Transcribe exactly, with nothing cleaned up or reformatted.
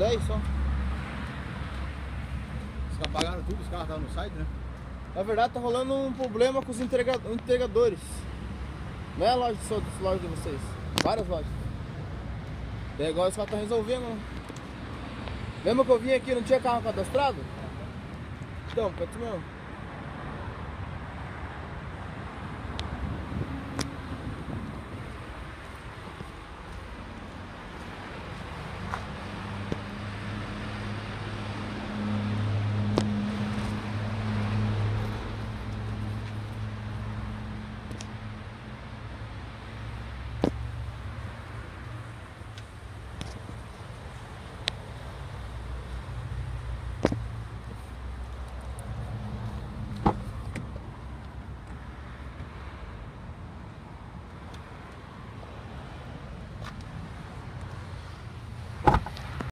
dez só. Os caras pagaram tudo, os carros estavam no site, né? Na verdade tá rolando um problema com os entregadores. Não é a loja só dos lojas de vocês. Várias lojas. E agora os caras estão resolvendo. Lembra que eu vim aqui e não tinha carro cadastrado? Então, pode mesmo.